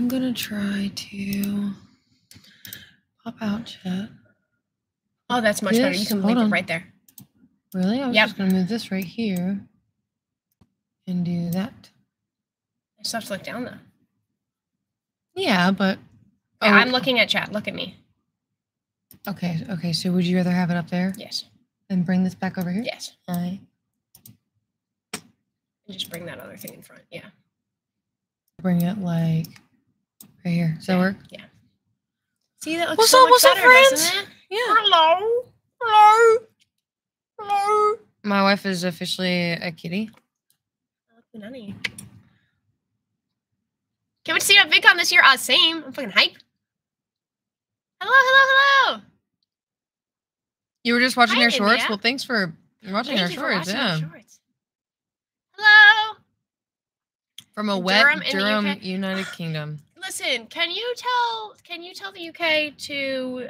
I'm gonna try to pop out chat. Oh, that's much better. You can leave it right there. Really? I was just gonna move this right here and do that. I just have to look down though. Yeah, but yeah, I'm looking at chat. Look at me. Okay. Okay. So, would you rather have it up there? Yes. And bring this back over here. Yes. All right. And just bring that other thing in front. Yeah. Bring it like right here. Does that work? Yeah. See, that looks so much better, doesn't it? Yeah. Hello. Hello. Hello. My wife is officially a kitty. Nanny. Can't wait to see you at VidCon this year. Same. I'm fucking hype. Hello, hello, hello. You were just watching our shorts? Well, thanks for watching our shorts. Hello. From a Durham, United Kingdom. Listen, can you tell the UK to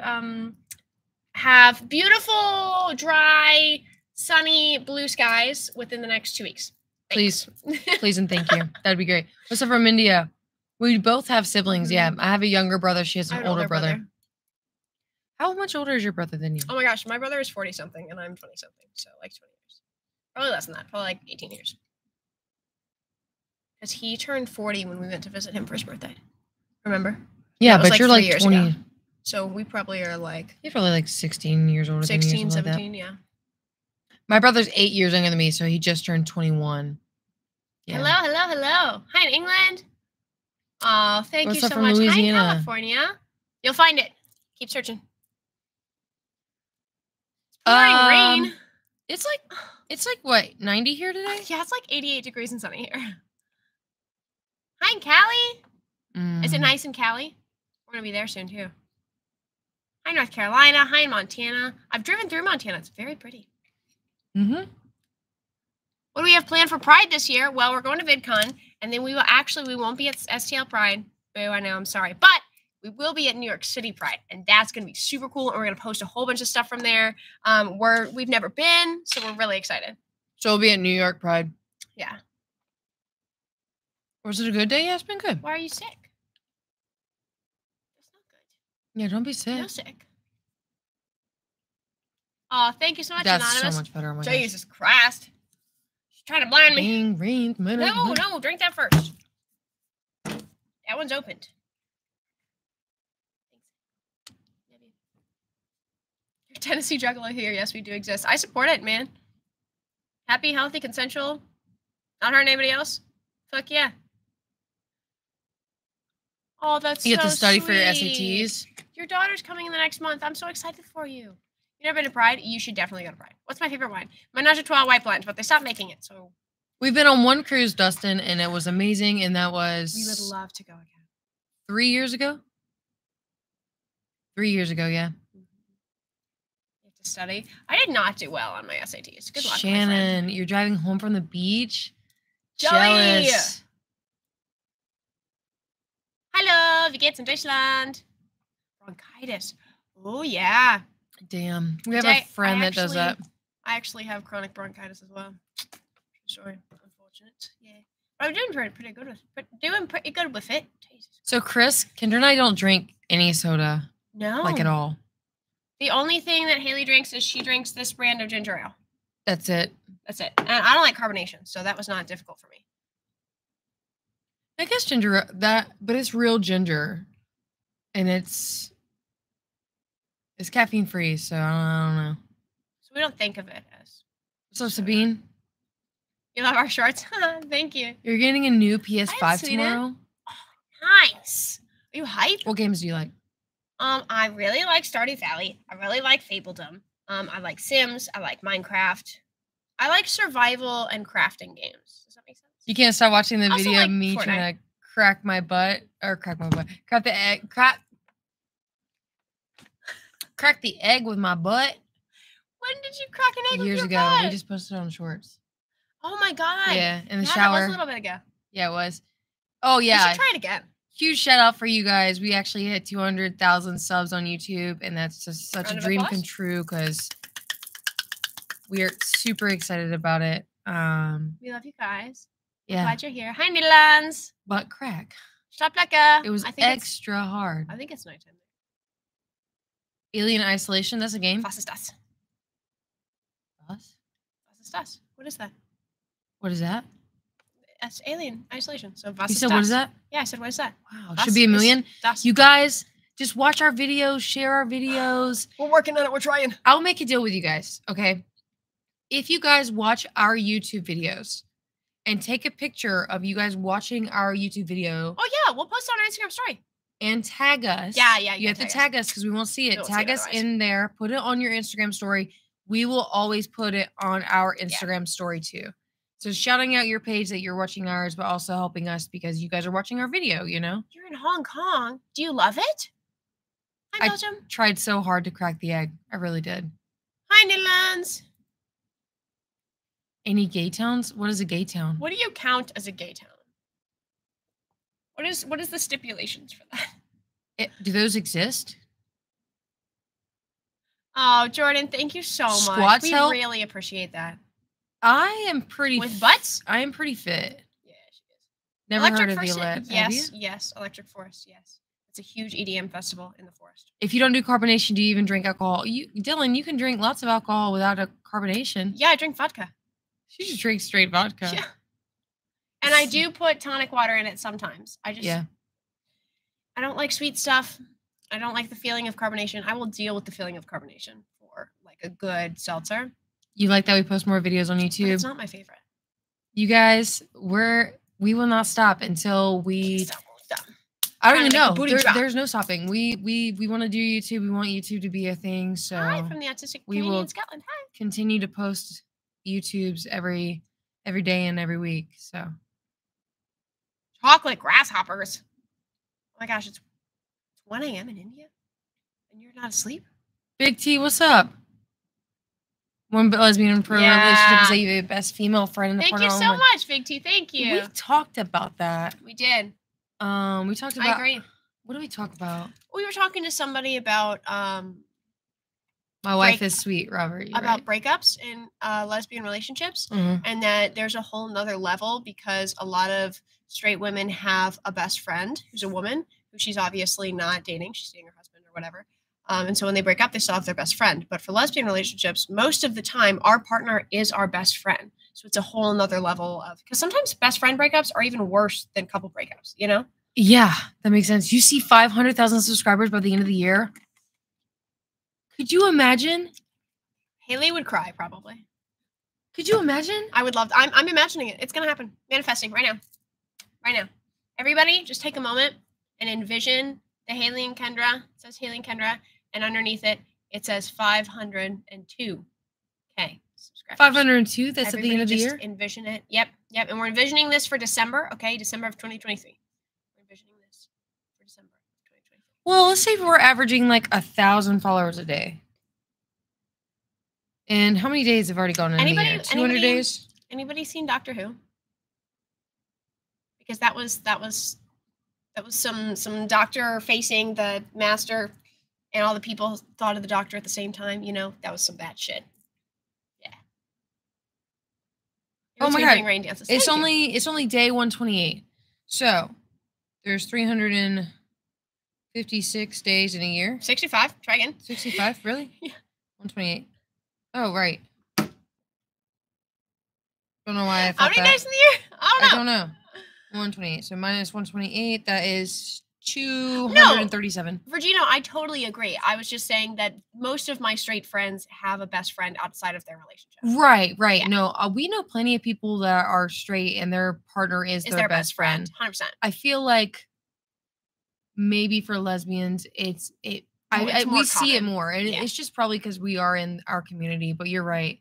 have beautiful, dry, sunny, blue skies within the next 2 weeks? Thanks. Please. Please and thank you. That'd be great. What's up from India? We both have siblings. Mm-hmm. Yeah, I have a younger brother. She has an older brother. How much older is your brother than you? Oh my gosh, my brother is 40-something and I'm 20-something, so like 20 years. Probably less than that, probably like 18 years. Because he turned 40 when we went to visit him for his birthday. Remember? Yeah, but like you're like 20. Ago. So we probably are like... You're probably like 16 years older than me. 16, 17, like yeah. My brother's 8 years younger than me, so he just turned 21. Yeah. Hello, hello, hello. Hi in England. Oh, thank you so much. Hi in California. You'll find it. Keep searching. Rain. It's like what, 90 here today? Yeah, it's like 88 degrees and sunny here. Hi in Cali. Mm. Is it nice in Cali? We're gonna be there soon too. Hi North Carolina. Hi in Montana. I've driven through Montana. It's very pretty. Mm-hmm. What do we have planned for Pride this year? Well, we're going to VidCon, and then we will we won't be at STL Pride. Boo, I know, I'm sorry, but we will be at New York City Pride, and that's going to be super cool. And we're going to post a whole bunch of stuff from there. We've never been, so we're really excited. So we'll be at New York Pride. Yeah. Was it a good day? Yeah, it's been good. Why are you sick? That's not good. Yeah, don't be sick. No sick. Oh, thank you so much, Anonymous. That's so much better. Oh Jesus Christ. She's trying to blind me. No, drink that first. That one's opened. Tennessee Juggalo here. Yes, we do exist. I support it, man. Happy, healthy, consensual. Not hurting anybody else. Fuck yeah. Oh, that's so sweet. You get to study for your SATs. Your daughter's coming in the next month. I'm so excited for you. You never been to Pride? You should definitely go to Pride. What's my favorite wine? Menage a Trois White Blend, but they stopped making it, so. We've been on one cruise, Dustin, and it was amazing, and that was... We would love to go again. 3 years ago? 3 years ago, yeah. Study. I did not do well on my SATs. Good luck, Shannon. My friend. You're driving home from the beach. Joey. Jealous. Hello, wie geht's in Deutschland? Bronchitis. Oh yeah. Damn. We have a friend that does that. I actually have chronic bronchitis as well. Sorry, unfortunate. Yeah. But I'm doing pretty good with it. Jesus. So Chris, Kendra and I don't drink any soda. No. Like at all. The only thing that Hailee drinks is she drinks this brand of ginger ale. That's it. That's it. And I don't like carbonation, so that was not difficult for me. I guess ginger, but it's real ginger. And it's caffeine free, so I don't know. So we don't think of it as. So Sabine? You love our shorts? Thank you. You're getting a new PS5 tomorrow? Oh, nice. Are you hyped? What games do you like? I really like Stardew Valley. I really like Fabledom. I like Sims. I like Minecraft. I like survival and crafting games. Does that make sense? You can't stop watching the video of me trying to crack my butt. Or crack my butt. Crack the egg. Crack the egg with my butt. When did you crack an egg with your butt? Years ago. We just posted it on shorts. Oh my god. Yeah, in the shower. That was a little bit ago. Yeah, it was. Oh yeah. We should try it again. Huge shout out for you guys. We actually hit 200,000 subs on YouTube, and that's just such a dream come true because we are super excited about it. We love you guys. Yeah. Glad you're here. Hi, Netherlands. Butt crack. It was extra hard. I think it's nighttime. Alien Isolation, that's a game? Was ist das? Was? Was ist das? What is that? What is that? That's Alien Isolation. So was ist das? You said, what is that? Yeah, I said, what is that? Wow, should be a million. You guys, just watch our videos, share our videos. We're working on it. We're trying. I'll make a deal with you guys, okay? If you guys watch our YouTube videos and take a picture of you guys watching our YouTube video. Oh, yeah. We'll post it on our Instagram story. And tag us. Yeah, yeah. You have to tag us because we won't see it. We'll tag us in there. Put it on your Instagram story. We will always put it on our Instagram story too. So shouting out your page that you're watching ours, but also helping us because you guys are watching our video, you know? You're in Hong Kong. Do you love it? Hi, Belgium. I tried so hard to crack the egg. I really did. Hi, Netherlands. Any gay towns? What is a gay town? What do you count as a gay town? What is the stipulations for that? Do those exist? Oh, Jordan, thank you so much. We really appreciate that. I am pretty with butts. I am pretty fit. Yeah, she is. Never heard of the Electric Forest. Yes, yes, Electric Forest. Yes, it's a huge EDM festival in the forest. If you don't do carbonation, do you even drink alcohol? Dylan, you can drink lots of alcohol without a carbonation. Yeah, I drink vodka. She just drinks straight vodka. Yeah. And I do put tonic water in it sometimes. I just, I don't like sweet stuff. I don't like the feeling of carbonation. I will deal with the feeling of carbonation for like a good seltzer. You like that we post more videos on YouTube? But it's not my favorite. You guys, we will not stop until we. Stop, stop. I don't even know. There's no stopping. We want to do YouTube. We want YouTube to be a thing. So hi from the autistic community in Scotland. Hi. Continue to post YouTubes every day and every week. So. Chocolate grasshoppers. Oh my gosh, it's 1 a.m. in India, and you're not asleep. Big T, what's up? One lesbian pro relationship is that you have the best female friend in the Thank you so much, Big T. Thank you. We talked about that. We did. We talked about. I agree. What did we talk about? We were talking to somebody about. My wife is sweet, Robert. About breakups in lesbian relationships, and that there's a whole nother level because a lot of straight women have a best friend who's a woman who she's obviously not dating. She's dating her husband or whatever. And so when they break up, they still have their best friend. But for lesbian relationships, most of the time, our partner is our best friend. So it's a whole nother level of, because sometimes best friend breakups are even worse than couple breakups, you know? Yeah, that makes sense. You see 500,000 subscribers by the end of the year. Could you imagine? Hailee would cry, probably. Could you imagine? I would love to. I'm imagining it. It's going to happen. Manifesting right now. Right now. Everybody, just take a moment and envision the Hailee and Kendra. It says Hailee and Kendra. And underneath it, it says 502K subscribers. 502? That's everybody at the end of the year? Envision it. Yep. Yep. And we're envisioning this for December. Okay. December of 2023. We're envisioning this for December of 2023. Well, let's say we're averaging like 1,000 followers a day. And how many days have already gone in the year? 200 days? Anybody seen Doctor Who? Because that was some doctor facing the master. And all the people thought of the doctor at the same time, you know? That was some bad shit. Yeah. Oh my god. Rain dances. It's only day 128. So, there's 356 days in a year. 65. Try again. 65, really? Yeah. 128. Oh, right. Don't know why I thought that. How many days in the year? I don't know. 128. So, minus 128, that is... 237. No, Virgino, I totally agree. I was just saying that most of my straight friends have a best friend outside of their relationship. Right, right. Yeah. No, we know plenty of people that are straight and their partner is their best friend. 100%. I feel like maybe for lesbians, we see it more. And it's just probably because we are in our community, but you're right.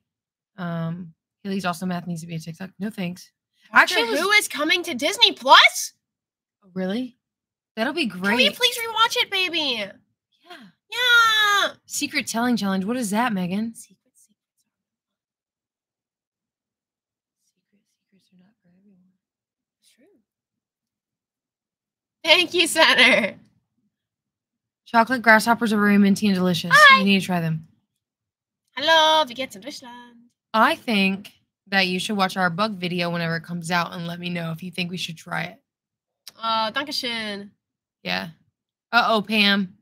Haley's also math needs to be a TikTok. No thanks. Actually, who is coming to Disney Plus? Really? That'll be great. Can we please rewatch it, baby? Yeah. Yeah. Secret telling challenge. What is that, Megan? Secrets are not for everyone. It's true. Thank you, Center. Chocolate grasshoppers are very minty and delicious. Hi. You need to try them. I love to get some Deutschland. I think that you should watch our bug video whenever it comes out and let me know if you think we should try it. Dankeschön. Yeah. Uh-oh, Pam.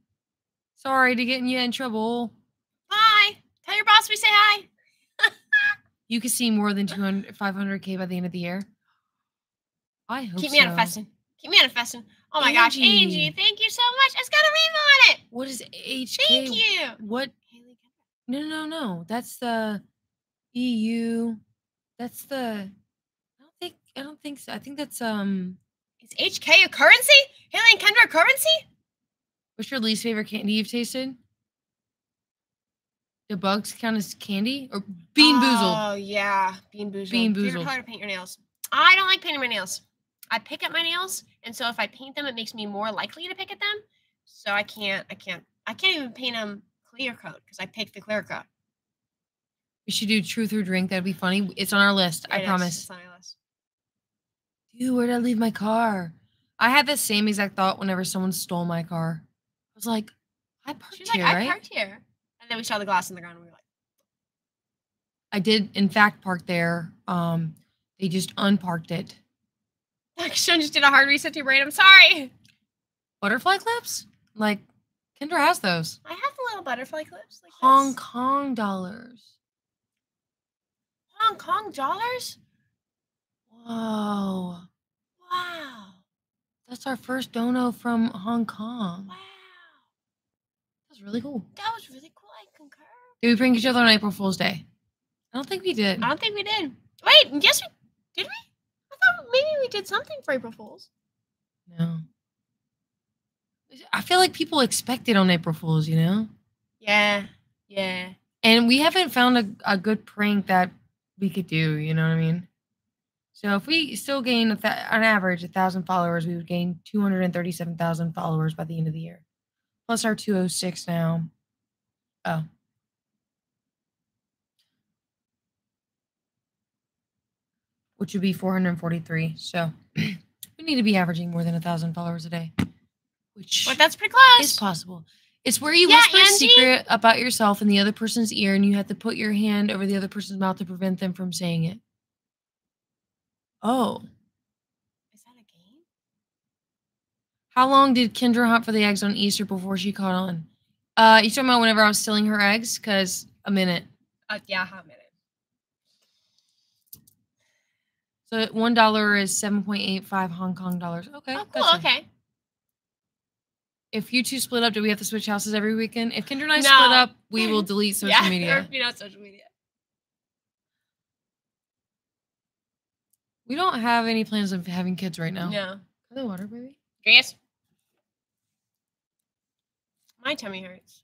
Sorry to getting you in trouble. Bye. Tell your boss we say hi. You could see more than 500K by the end of the year. I hope so. Keep me manifesting. Keep manifesting. Oh my gosh, Angie, thank you so much. It's got a revo on it. What is HK? Thank you. What? No, no, no. That's the EU. That's the. I don't think so. I think that's Is HK a currency? Hailee and Kendra a currency? What's your least favorite candy you've tasted? Do bugs count as candy? Or Bean Boozled? Oh, yeah. Bean Boozled. Bean Boozled. Favorite color to paint your nails? I don't like painting my nails. I pick at my nails, and so if I paint them, it makes me more likely to pick at them. So I can't even paint them clear coat because I pick the clear coat. We should do truth or drink. That'd be funny. It's on our list. I promise. It's on our list. Dude, where did I leave my car? I had the same exact thought whenever someone stole my car. I was like, I parked here, I parked here. And then we saw the glass on the ground and we were like. I did, in fact, park there. They just unparked it. I just did a hard reset to your brain. I'm sorry. Butterfly clips? Like, Kendra has those. I have the little butterfly clips. Like Hong Kong dollars. Hong Kong dollars? Whoa. Wow. That's our first dono from Hong Kong. Wow. That was really cool. That was really cool. I concur. Did we prank each other on April Fool's Day? I don't think we did. I don't think we did. Wait, yes, we did we? I thought maybe we did something for April Fool's. No. I feel like people expect it on April Fool's, you know? Yeah. Yeah. And we haven't found a good prank that we could do, you know what I mean? So if we still gain, on average, 1,000 followers, we would gain 237,000 followers by the end of the year. Plus our 206 now. Oh. Which would be 443. So we need to be averaging more than 1,000 followers a day. Which that's pretty close. It's possible. It's where you whisper a secret about yourself in the other person's ear, and you have to put your hand over the other person's mouth to prevent them from saying it. Oh. Is that a game? How long did Kendra hunt for the eggs on Easter before she caught on? You talking about whenever I was stealing her eggs? Because a minute. Yeah, a minute. So $1 is 7.85 Hong Kong dollars. Okay. Oh, cool. Gotcha. Okay. If you two split up, do we have to switch houses every weekend? If Kendra and I split up, we will delete social media. Or, you know, social media. We don't have any plans of having kids right now. No. For the water, baby. Yes. My tummy hurts.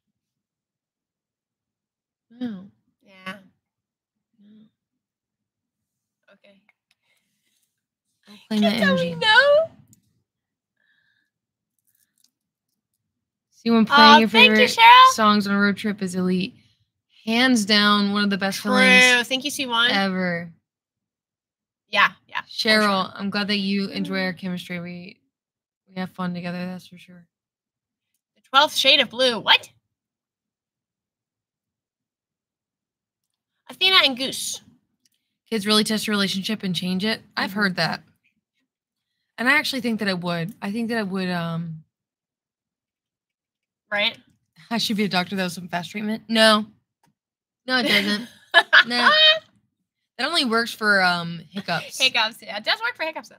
No. Yeah. No. Okay. I'll claim that energy. No. See, when playing your favorite songs on a road trip is elite. Hands down, one of the best feelings. Thank you, C1. Ever. Yeah, yeah. Cheryl, I'm glad that you enjoy our chemistry. We have fun together, that's for sure. The 12th shade of blue. What? Athena and Goose. Kids really test your relationship and change it. I've heard that. And I actually think that it would. I think that it would. Right? I should be a doctor that was some fast treatment. No. No, it doesn't. No. That only works for hiccups. Hiccups, yeah. It does work for hiccups, though.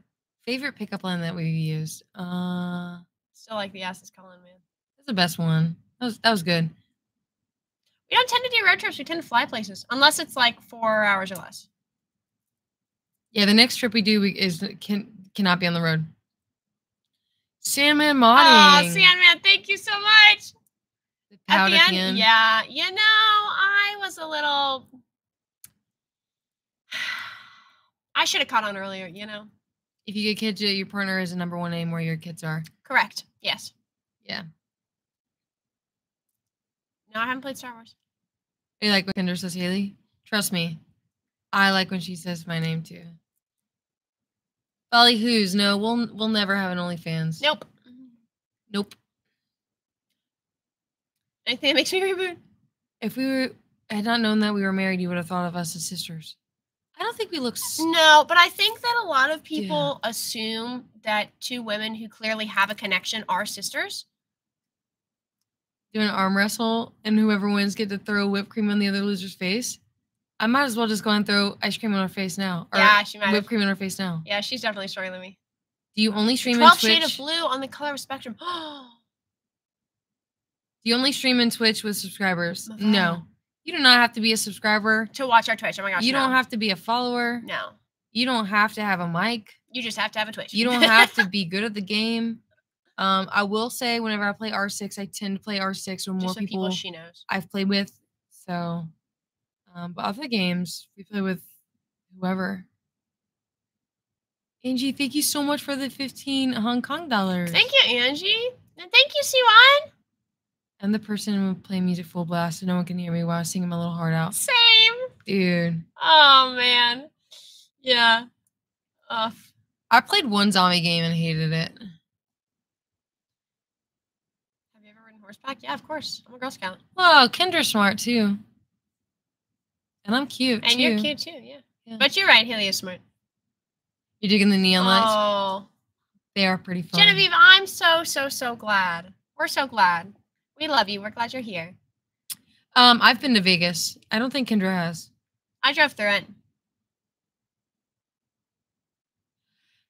Favorite pickup line that we used? Still like the ass is calling, man. That's the best one. That was good. We don't tend to do road trips. We tend to fly places. Unless it's like 4 hours or less. Yeah, the next trip we do cannot be on the road. Sandman modding. Oh, Sandman, thank you so much. At the end? Yeah. You know, I was a little... I should have caught on earlier, you know. If you get kids, your partner is the number one name where your kids are. Correct. Yes. Yeah. No, I haven't played Star Wars. You like when Kendra says Hailee? Trust me. I like when she says my name too. Folly Who's? No, we'll never have an OnlyFans. Nope. Nope. Anything that makes me reboot? If we had not known that we were married, you would have thought of us as sisters. I don't think we look. No, but I think that a lot of people assume that two women who clearly have a connection are sisters. Do an arm wrestle, and whoever wins get to throw whipped cream on the other loser's face. I might as well just go and throw ice cream on her face now. Or yeah, she might. Whipped cream on her face now. Yeah, she's definitely stronger than me. Do you only stream in Twitch? 12 Shade of Blue on the color spectrum. Do you only stream in Twitch with subscribers? Oh, no. You do not have to be a subscriber to watch our Twitch. Oh my gosh. You don't have to be a follower. No. You don't have to have a mic. You just have to have a Twitch. You don't have to be good at the game. I will say whenever I play R6, I tend to play R6 with more people she knows. I've played with. So, but other games, we play with whoever. Angie, thank you so much for the 15 Hong Kong dollars. Thank you, Angie. And thank you, Siwan. I'm the person who would play music full blast so no one can hear me while I'm singing my little heart out. Same. Dude. Oh, man. Yeah. I played one zombie game and hated it. Have you ever ridden horseback? Yeah, of course. I'm a Girl Scout. Oh, Kendra's smart, too. And I'm cute, and too. And you're cute, too, yeah. But you're right. Hailee is smart. You're digging the neon lights? Oh. They are pretty fun. Genevieve, I'm so, so, so glad. We're so glad. We love you. We're glad you're here. I've been to Vegas. I don't think Kendra has. I drove through it.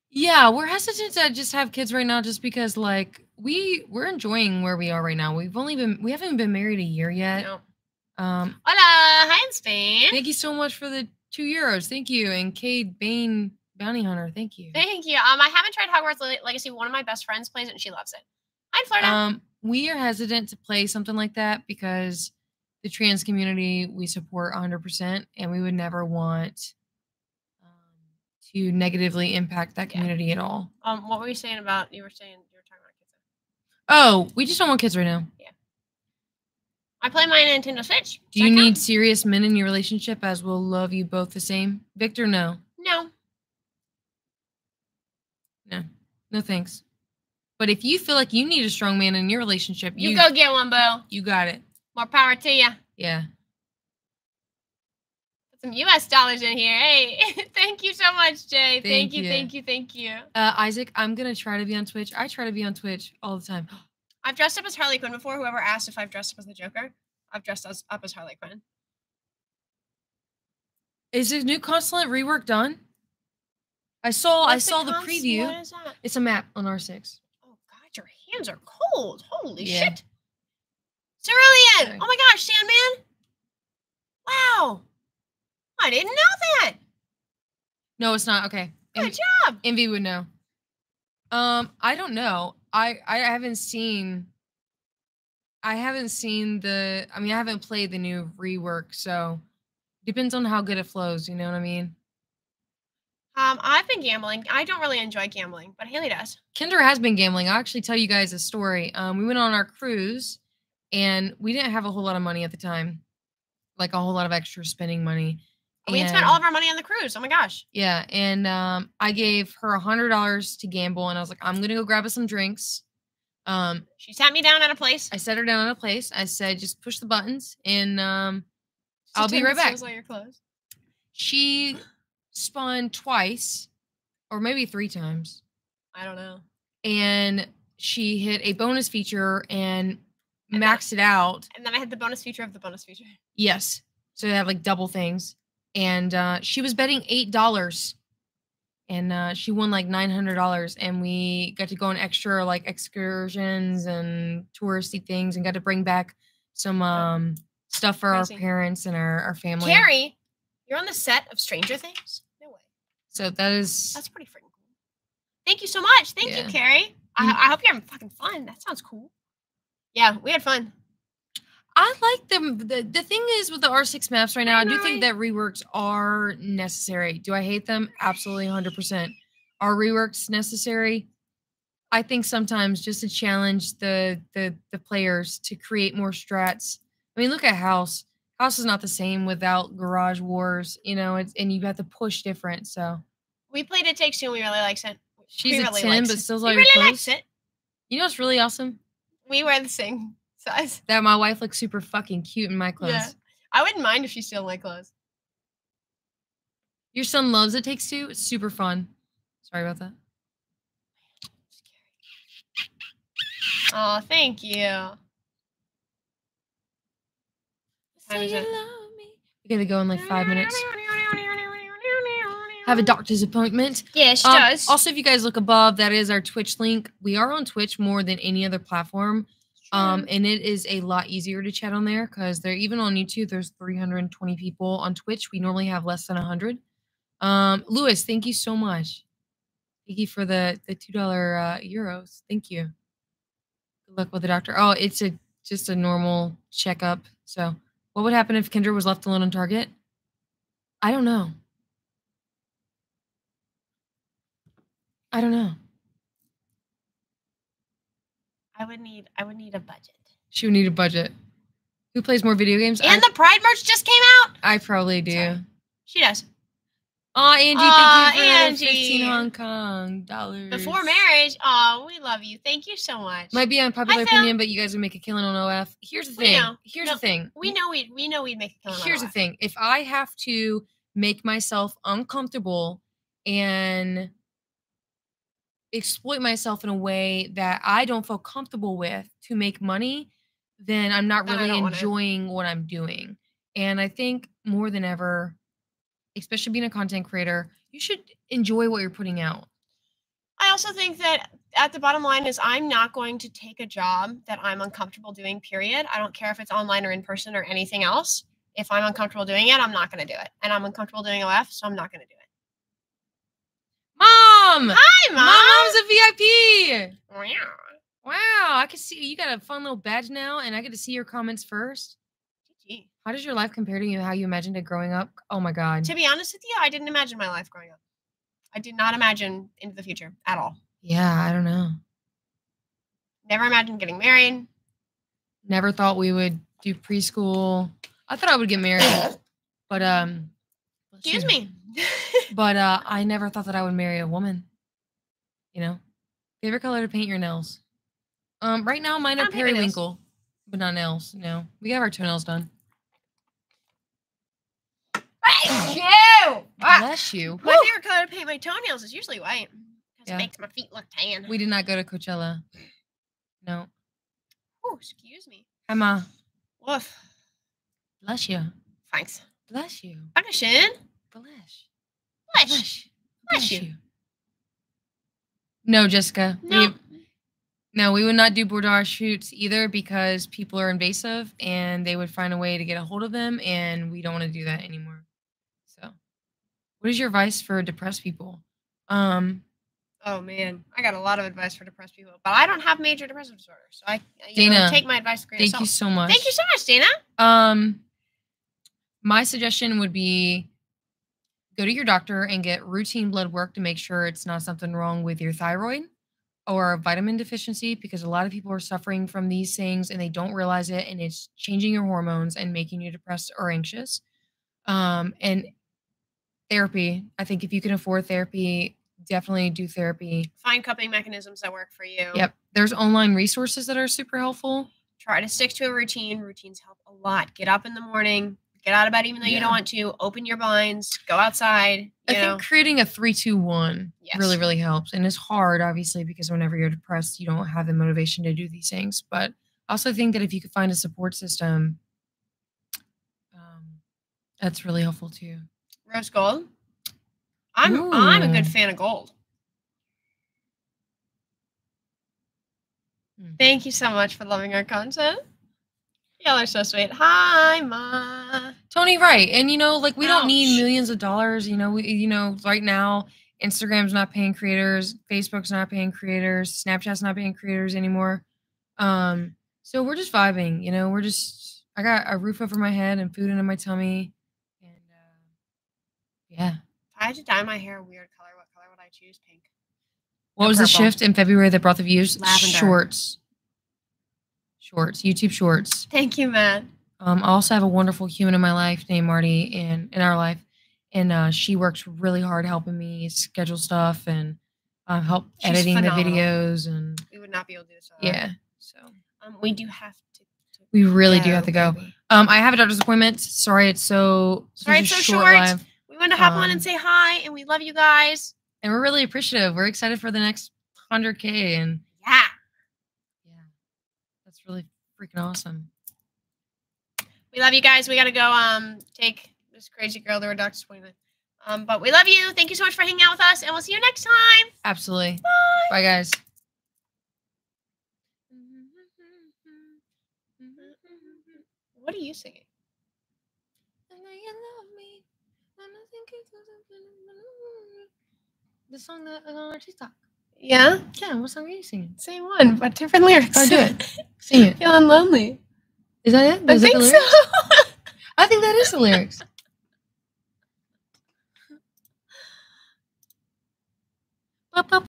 Yeah, we're hesitant to just have kids right now just because, like, we're enjoying where we are right now. We haven't been married a year yet. No. Hola. Hi, in Spain. Thank you so much for the €2. Thank you. And Cade Bain Bounty Hunter. Thank you. Thank you. I haven't tried Hogwarts Legacy. One of my best friends plays it, and she loves it. Hi, in Florida. We are hesitant to play something like that because the trans community we support 100%, and we would never want to negatively impact that community at all. What were you saying about, you were talking about kids? Oh, we just don't want kids right now. Yeah. I play my Nintendo Switch. Do you need serious men in your relationship as will love you both the same? Victor, no. No. No. No thanks. But if you feel like you need a strong man in your relationship, you go get one, boo. You got it. More power to you. Yeah. Put some U.S. dollars in here. Hey, thank you so much, Jay. Thank you. Isaac, I'm going to try to be on Twitch. I try to be on Twitch all the time. I've dressed up as Harley Quinn before. Whoever asked if I've dressed up as the Joker, I've dressed up as Harley Quinn. Is the new consulate rework done? I saw the preview. What is that? It's a map on R6. Your hands are cold. Holy shit. Cerulean! Sorry. Oh my gosh, Sandman! Wow! I didn't know that! No, it's not. Okay. Good job! Envy would know. I don't know. I haven't seen the... I mean, I haven't played the new rework, so... Depends on how good it flows, you know what I mean? I've been gambling. I don't really enjoy gambling, but Hailee does. Kendra has been gambling. I'll actually tell you guys a story. We went on our cruise, and we didn't have a whole lot of money at the time. Like, a whole lot of extra spending money. We had spent all of our money on the cruise. Oh, my gosh. Yeah, and I gave her $100 to gamble, and I was like, I'm going to go grab us some drinks. She sat me down at a place. I set her down at a place. I said, just push the buttons, and I'll be right back. She... spun twice or maybe three times. I don't know. And she hit a bonus feature and maxed it out. And then I had the bonus feature of the bonus feature. Yes. So they have like double things. And she was betting $8. And she won like $900. And we got to go on extra like excursions and touristy things and got to bring back some stuff for our parents and our family. Carrie, you're on the set of Stranger Things? So that's pretty freaking cool. Thank you so much. Thank you, Carrie. I hope you're having fucking fun. That sounds cool. Yeah, we had fun. I like them. The thing is with the R6 maps right now, I do think that reworks are necessary. Do I hate them? Absolutely 100%. Are reworks necessary? I think sometimes just to challenge the players to create more strats. I mean, look at House. House is not the same without Garage Wars, you know, and you have to push different, so. We played It Takes Two and we really liked it. She's a 10, but still like really likes it. You know what's really awesome? We wear the same size. That my wife looks super fucking cute in my clothes. Yeah. I wouldn't mind if she still in my clothes. Your son loves It Takes Two. It's super fun. Sorry about that. Oh, thank you. Say you love me. We're gonna go in like 5 minutes. Have a doctor's appointment. Yeah, she does. Also, if you guys look above, that is our Twitch link. We are on Twitch more than any other platform. And it is a lot easier to chat on there because they're even on YouTube. There's 320 people on Twitch. We normally have less than 100. Lewis, thank you so much. Thank you for the $2 euros. Thank you. Good luck with the doctor. Oh, it's just a normal checkup. So what would happen if Kendra was left alone on Target? I don't know. I don't know. I would need a budget. She would need a budget. Who plays more video games? And the Pride merch just came out. I probably do. Sorry. She does. Oh, Angie, thank you for 15 Hong Kong dollars. Before marriage. Oh, we love you. Thank you so much. Might be unpopular opinion, but you guys would make a killing on OF. Here's the thing. Here's the thing. We know we'd make a killing on OF. Here's the thing. If I have to make myself uncomfortable and exploit myself in a way that I don't feel comfortable with to make money, then I'm not really enjoying what I'm doing. And I think more than ever, especially being a content creator, you should enjoy what you're putting out. I also think that at the bottom line is I'm not going to take a job that I'm uncomfortable doing, period. I don't care if it's online or in person or anything else. If I'm uncomfortable doing it, I'm not going to do it. And I'm uncomfortable doing OF, so I'm not going to do it. Mom! Hi, Mom! Mom's a VIP! Wow. Wow, I can see you got a fun little badge now, and I get to see your comments first. GG. How does your life compare to how you imagined it growing up? Oh, my God. To be honest with you, I didn't imagine my life growing up. I did not imagine into the future at all. Yeah, I don't know. Never imagined getting married. Never thought we would do preschool. I thought I would get married, but... Excuse me. But I never thought that I would marry a woman. You know? Favorite color to paint your nails? Right now, mine are periwinkle. But not nails, no. We have our toenails done. Thank you! Bless you. My favorite color to paint my toenails is usually white. Because it makes my feet look tan. We did not go to Coachella. No. Oh, excuse me. Emma. Woof. Bless you. Thanks. Bless you. Bless you. Bless you. No, Jessica. No. We would not do boudoir shoots either because people are invasive and they would find a way to get a hold of them, and we don't want to do that anymore. So, what is your advice for depressed people? Oh man, I got a lot of advice for depressed people, but I don't have major depressive disorder, so I take my advice. Thank you so much. Thank you so much, Dana. My suggestion would be go to your doctor and get routine blood work to make sure it's not something wrong with your thyroid or vitamin deficiency, because a lot of people are suffering from these things and they don't realize it, and it's changing your hormones and making you depressed or anxious. And therapy. I think if you can afford therapy, definitely do therapy. Find coping mechanisms that work for you. Yep. There's online resources that are super helpful. Try to stick to a routine. Routines help a lot. Get up in the morning. Get out of bed even though you don't want to. Open your blinds. Go outside. I think creating a 3-2-1 really, really helps. And it's hard, obviously, because whenever you're depressed, you don't have the motivation to do these things. But I also think that if you could find a support system, that's really helpful, too. Rose gold? I'm a good fan of gold. Thank you so much for loving our content. Y'all are so sweet. Hi, Ma. Tony, right. And, you know, like, we don't need millions of dollars. You know, right now, Instagram's not paying creators. Facebook's not paying creators. Snapchat's not paying creators anymore. So we're just vibing. You know, I got a roof over my head and food into my tummy. And, yeah. If I had to dye my hair a weird color, what color would I choose? Pink. What was the shift in February that brought the views? Lavender. Shorts, YouTube shorts. Thank you, Matt. I also have a wonderful human in my life named Marty in our life. And she works really hard helping me schedule stuff and help editing the videos. And we would not be able to do this. Yeah. So we do have to. We really do have to go. I have a doctor's appointment. Sorry, it's so short. Live. We wanted to hop on and say hi, and we love you guys. And we're really appreciative. We're excited for the next 100K. And yeah, that's really freaking awesome. We love you guys. We got to go take this crazy girl to a doctor's appointment. But we love you. Thank you so much for hanging out with us, and we'll see you next time. Absolutely. Bye. Bye, guys. What are you singing? I know you love me. I think it's the song that is on our TikTok. Yeah? Yeah, what song are you singing? Same one, but different lyrics. I'll do it. Sing it. Feeling lonely. Is that it? Is I think the lyrics? So. I think that is the lyrics. Pop, pop.